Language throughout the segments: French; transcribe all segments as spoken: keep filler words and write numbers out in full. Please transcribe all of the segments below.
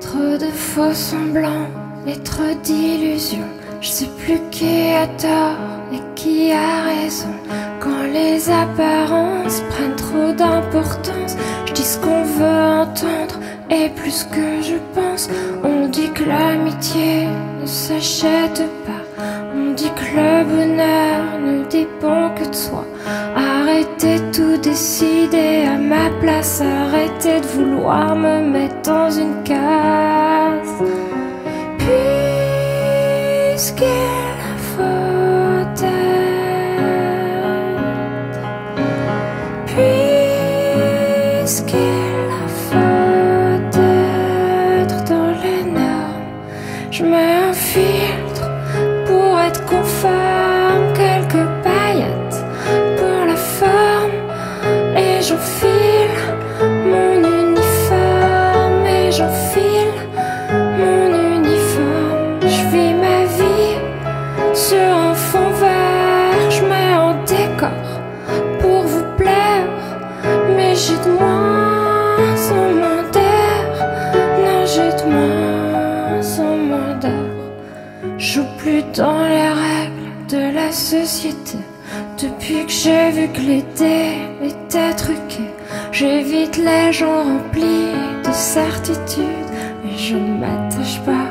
Trop de faux semblants, et trop d'illusions. Je sais plus qui a tort et qui a raison. Quand les apparences prennent trop d'importance, je dis ce qu'on veut entendre et plus que je pense. On dit que l'amitié ne s'achète pas, on dit que le bonheur ne dépend que de soi. Arrêtez tout décider à ma place, arrêtez de vouloir me mettre dans une case. Puisqu'il faut être, puisqu'il faut être dans les normes, je mets un filtre pour être conforme, quelques paillettes pour la forme, et j'enfile mon uniforme, et j'enfile mon uniforme, je vis ma sur un fond vert, je mets en décor pour vous plaire, mais j'ai de moins en moins d'air, non j'ai de moins en moins d'air. Joue plus dans les règles de la société, depuis que j'ai vu que les dés étaient truqués, j'évite les gens remplis de certitudes, mais je ne m'attache pas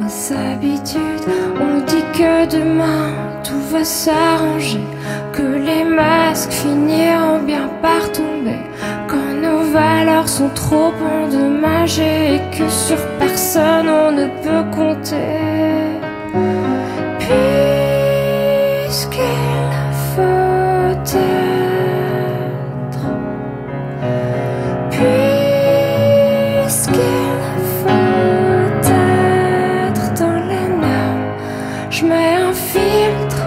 aux habitudes. On dit que demain tout va s'arranger, que les masques finiront bien par tomber, quand nos valeurs sont trop endommagées, et que sur personne on ne peut compter. Puisqu'il faut être, puisqu'il je mets un filtre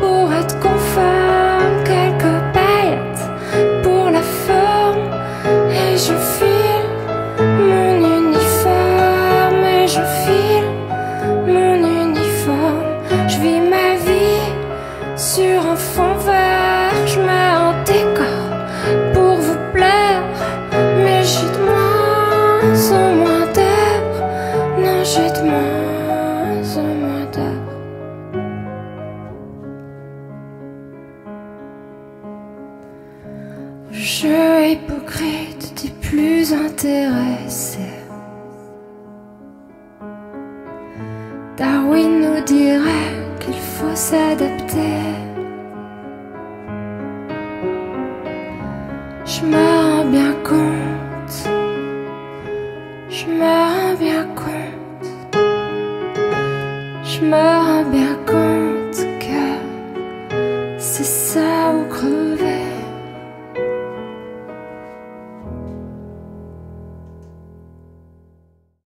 pour être conforme, quelques paillettes pour la forme, et je file mon uniforme, et je file mon uniforme, je vis ma vie sur un fond vert, je mets un décor pour vous plaire, mais j'ai de moins en moins d'air, non j'ai de moins en moins d'air. Jeu hypocrite des plus intéressés, Darwin nous dirait qu'il faut s'adapter. Je me rends bien compte, je me rends bien compte, je me rends bien compte que c'est ça ou crever.